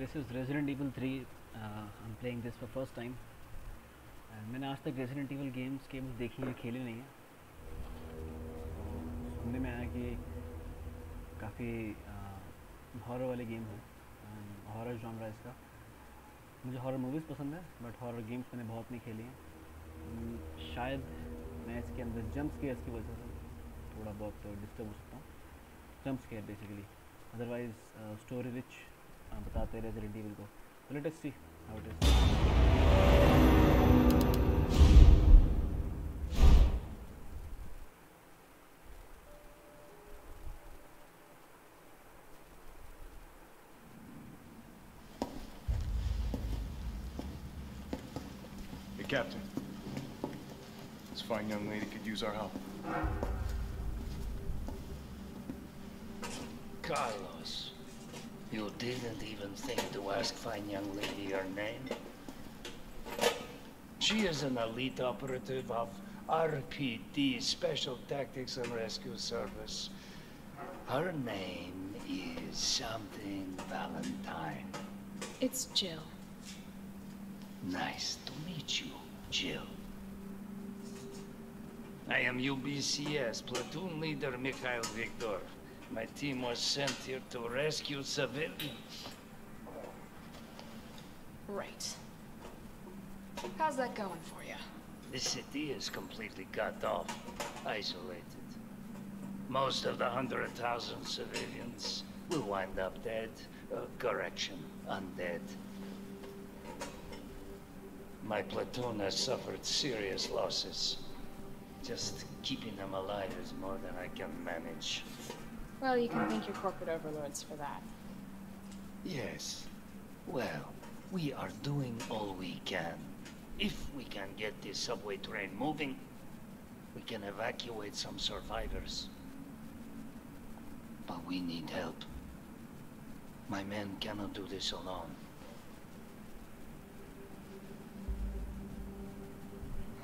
This is Resident Evil 3. I'm playing this for first time. मैंने आज तक Resident Evil games देखी है, खेले नहीं है। सुनने में आया कि काफ़ी हॉरर वाले गेम हैं, हॉरर जॉनरा इसका। मुझे हॉरर मूवीज़ पसंद है, बट हॉरर गेम्स मैंने बहुत नहीं खेली हैं। शायद मैं इसके अंदर जंप स्केयर्स की वजह से थोड़ा बहुत डिस्टर्ब हो सकता हूँ। Jump scare basically, otherwise story rich बताते हैं रेजिडेंट ईविल को। तो let us see how it is. Hey Captain, this fine young lady could use our help. Carlos, you didn't even think to ask fine young lady her name? She is an elite operative of RPD, Special Tactics and Rescue Service. Her name is something Valentine. It's Jill. Nice to meet you, Jill. I am UBCS, Platoon Leader Mikhail Viktor. My team was sent here to rescue civilians. Right. How's that going for you? This city is completely cut off, isolated. Most of the 100,000 civilians will wind up dead. Undead. My platoon has suffered serious losses. Just keeping them alive is more than I can manage. Well, you can thank your corporate overlords for that. Yes. Well, we are doing all we can. If we can get this subway train moving, we can evacuate some survivors. But we need help. My men cannot do this alone.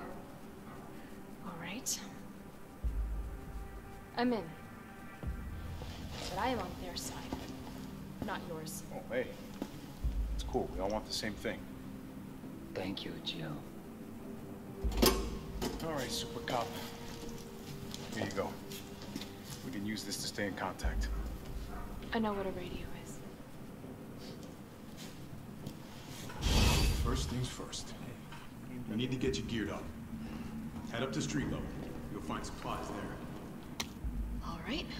All right. I'm in. But I am on their side, not yours. Oh, hey. It's cool. We all want the same thing. Thank you, Jill. All right, Super Cop. Here you go. We can use this to stay in contact. I know what a radio is. First things first. You need to get you geared up. Head up to street level. You'll find supplies there. All right.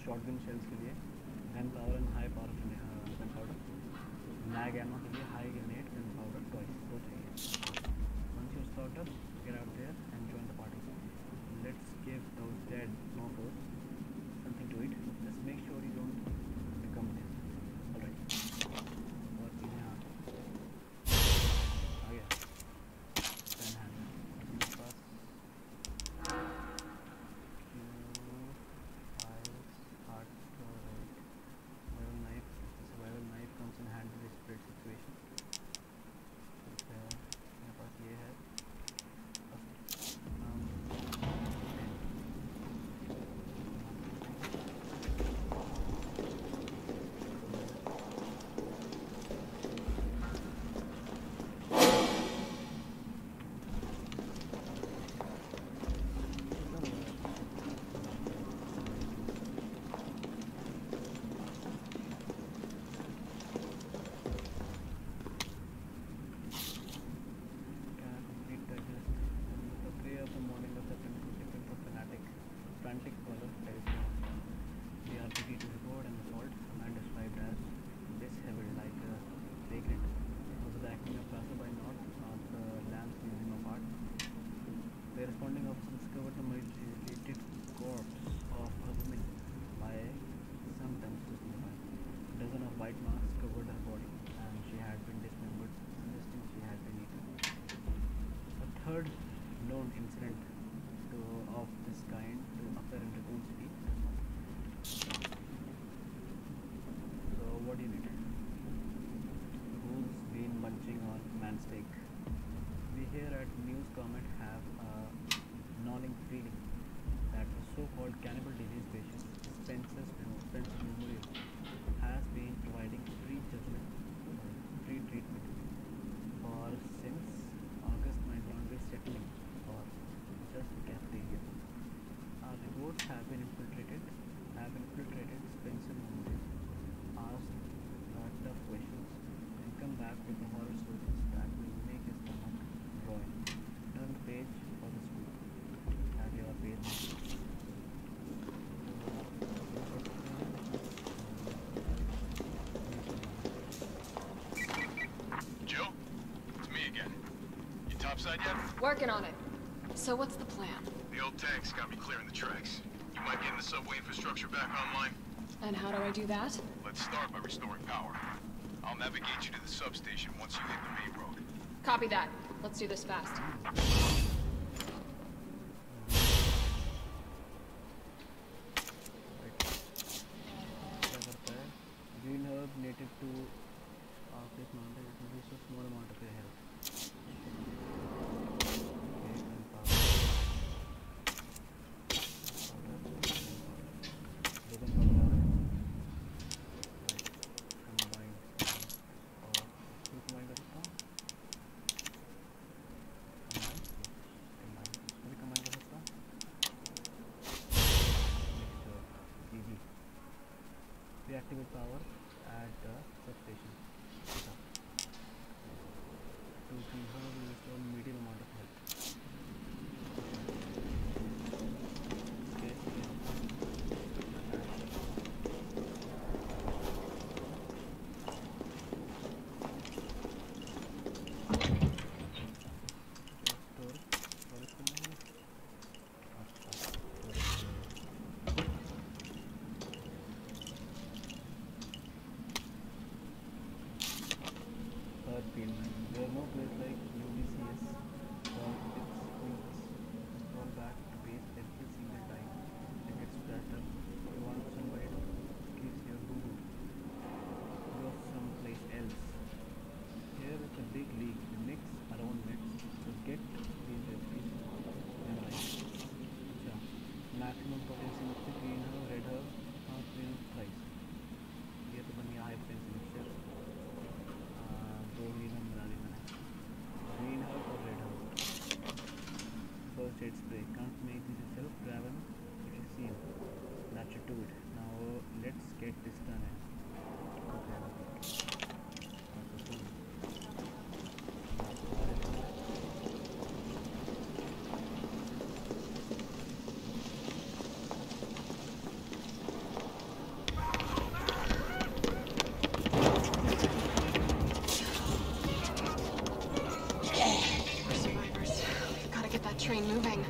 Shotgun shells के लिए gun power and high power gun powder, nag ammo के लिए high grenade gun powder toys को चाहिए। Once you start up, get out there and join the party. Let's give those dead mofos something to it. Just make sure you don't become this. Alright. और चीजें आ गया। Pen handle मेरे पास। Survival knife comes in handy in this situation. third known incident of this kind to occur in Raccoon City. So what do you need? Who's been munching on man's steak? We here at News Comet have a gnawing feeling that the so-called cannibal disease patient Spencer's Memorial has been providing free treatment for since August 9th, settling or just cafeteria. Our reports have infiltrated Spencer Memorial, asked tough questions, and come back with the horror stories that will make his stomach groan. Turn the page for the school. Have your page. Working on it. So what's the plan? The old tank's got me clearing the tracks. You mind getting the subway infrastructure back online? And how do I do that? Let's start by restoring power. I'll navigate you to the substation once you hit the main road. Copy that. Let's do this fast. Green herb native to this mountain. It will be so small amount of your health. Activate power at the substation. To clean her will restore medium amount of health. Okay. There are no place like UBCS or its wings. Scroll back to base every single time and it's better. You want somebody to kiss your guru. Go someplace else. Here is a big league. The next around next to get these recipes and right. Maximum potency of the green herb, red herb, or green price. Here to be high potency. Green herb or red herb. First aid spray. Can't make this yourself, Graven. It is seen. That should do it. Now let's get this done. Okay. Train moving.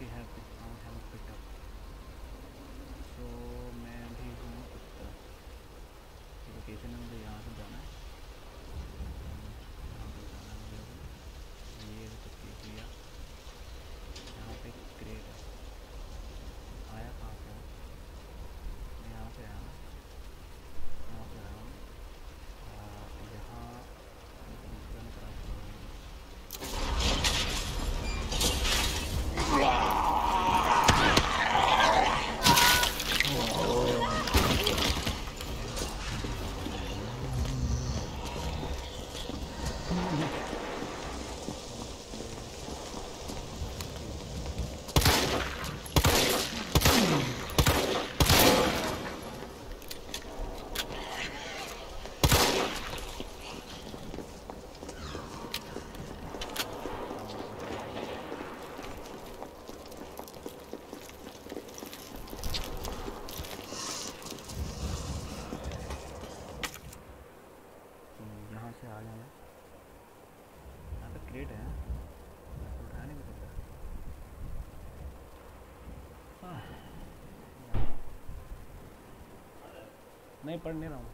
गलती है कि हाँ help pickup तो मैं भी हूँ कुछ location है मुझे यहाँ से जाना है यहाँ पे जाना है मुझे ये कुछ किया यहाँ पे क्रेट आया कहाँ से मैं यहाँ पे आया यहाँ पे आया हूँ यहाँ निकलने का नहीं पढ़ने रहा हूँ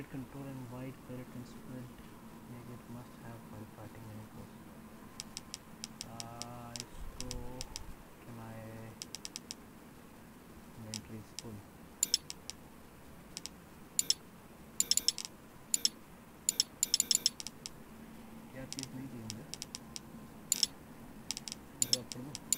Grid control and wide turret and sprint. Maybe it must have while fighting any force. Let's go. Can I? Inventory is full. क्या चीज नहीं थी इनमें? जब प्रमुख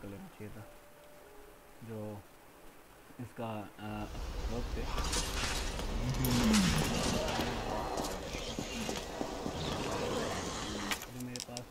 कर लेना चाहिए था जो इसका वर्क थे जो मेरे पास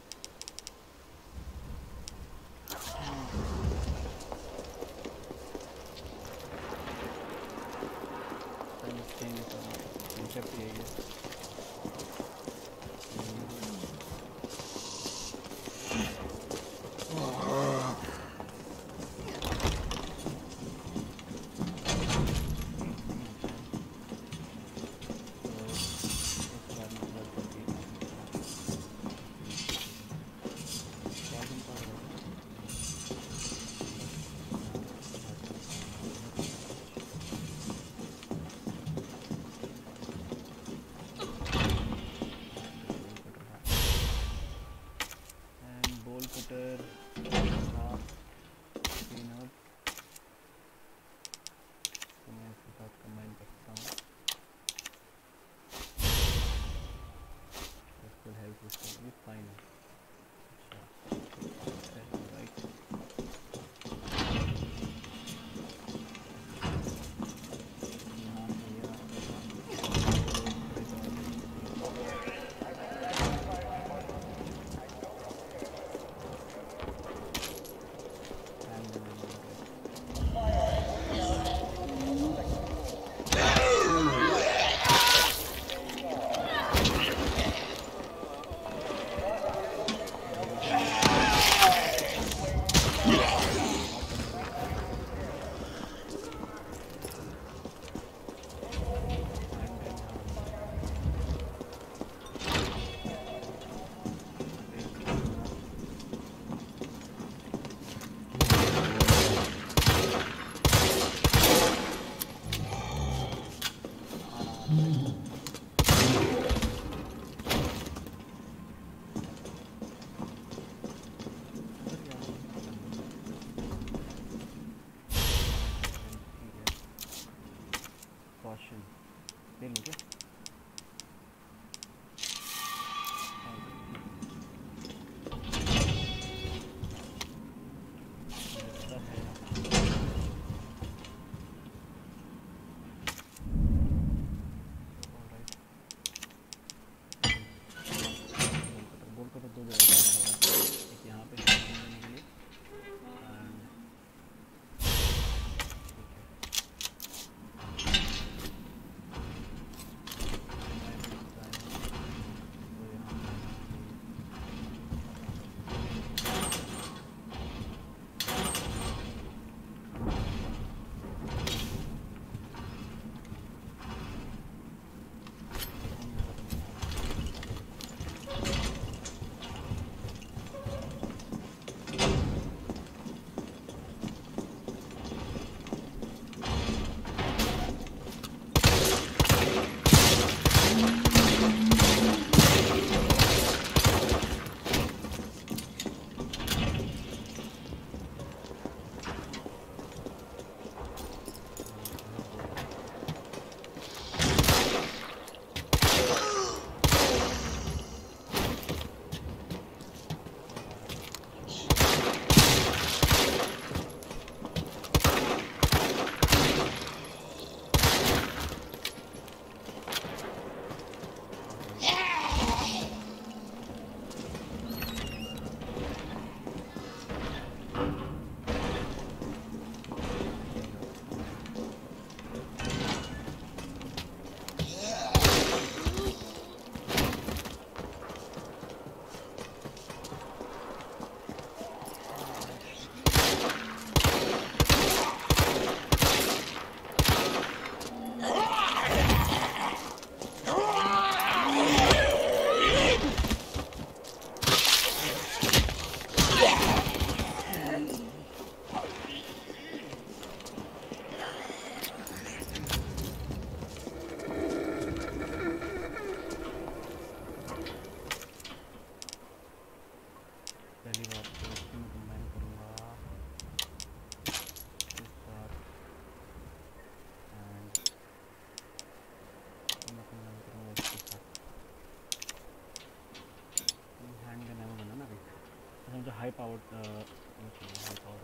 high powered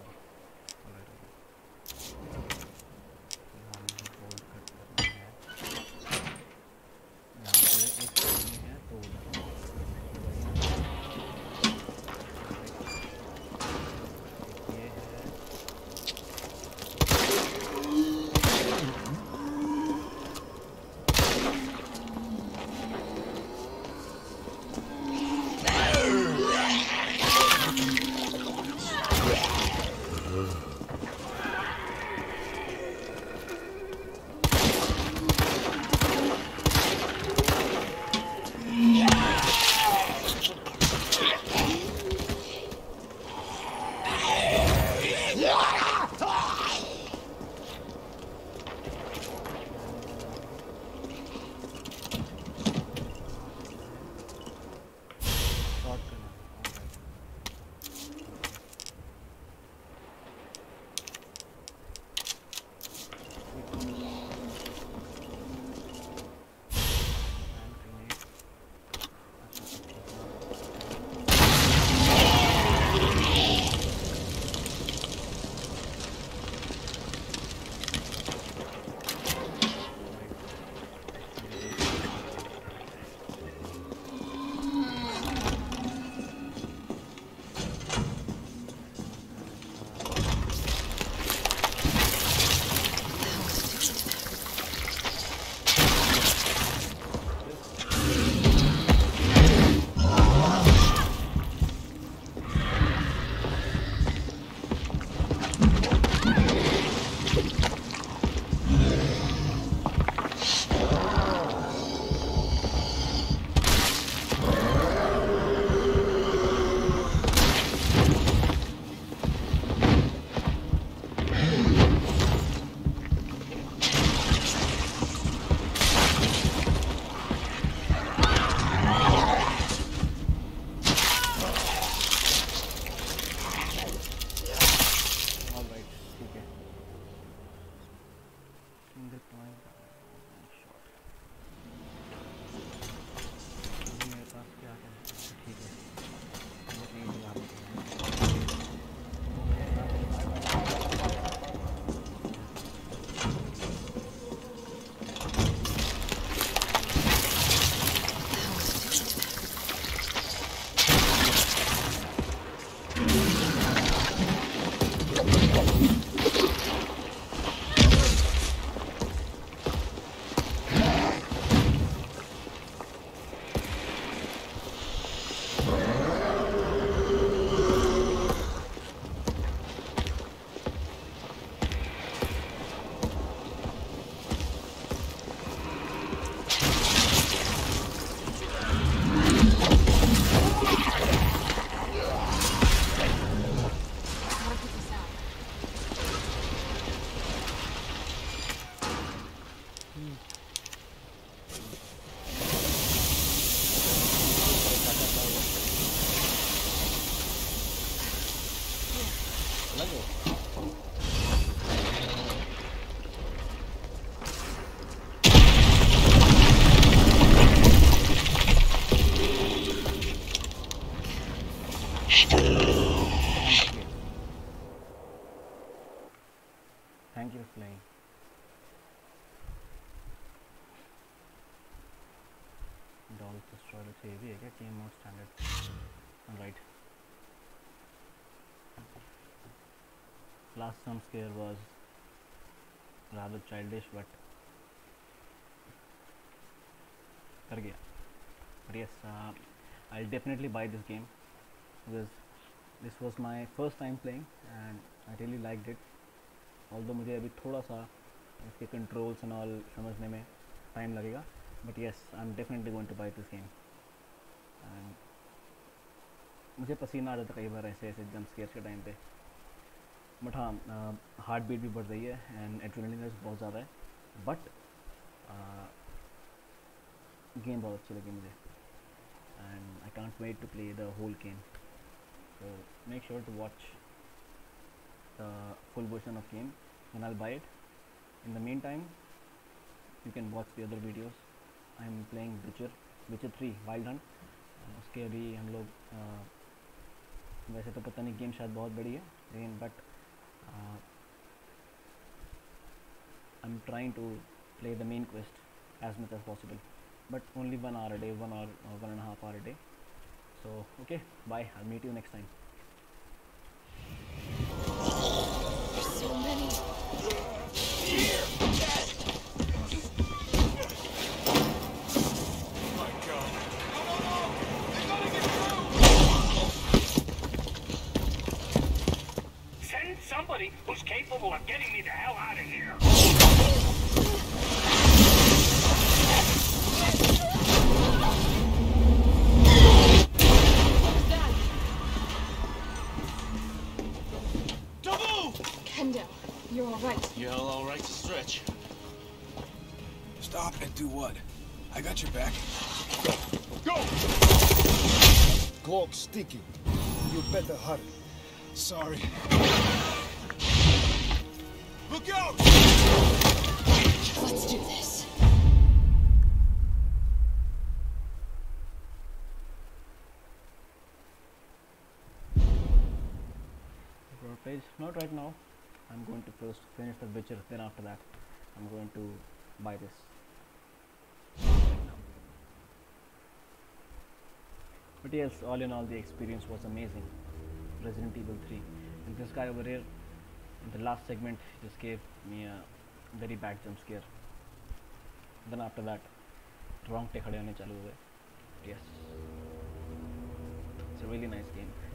Last jump scare was rather childish, but yes, I'll definitely buy this game because this was my first time playing and I really liked it. Although मुझे अभी थोड़ा सा इसके controls and all समझने में time लगेगा, but yes, I'm definitely going to buy this game. And मुझे पसीना आ जाता कई बार ऐसे jump scares के time पे. बट हाँ, हार्ट बीट भी बढ़ रही है एंड एड्रेनलिन रश बहुत ज़्यादा है, बट गेम बहुत अच्छी लगी मुझे and I can't wait to play the whole game. So make sure to watch the full version of game and I will buy it. In the mean time you can watch the other videos. I am playing Witcher 3 wild Hunt. उसके अभी हम लोग वैसे तो पता नहीं, game शायद बहुत बड़ी है लेकिन but I'm trying to play the main quest as much as possible, but only 1 hour a day, 1 hour or 1.5 hour a day. So okay, bye. I'll meet you next time. There's so many. Oh my God! No! They gotta get through! somebody who's capable of getting me the hell out of here. What's that? Double! Kendo, you're all right. You're all right to stretch. Stop and do what? I got your back. Go! Cloak's sticky. You better hurry. Sorry. Look out! Let's do this. Page. Not right now. I'm going to first finish the Witcher, then after that I'm going to buy this. But yes, all in all, the experience was amazing. Resident Evil 3. And this guy over here, in the last segment, just gave me a very bad jump scare. Then after that, wrong take khade hone chalu hue. Yes, it's a really nice game.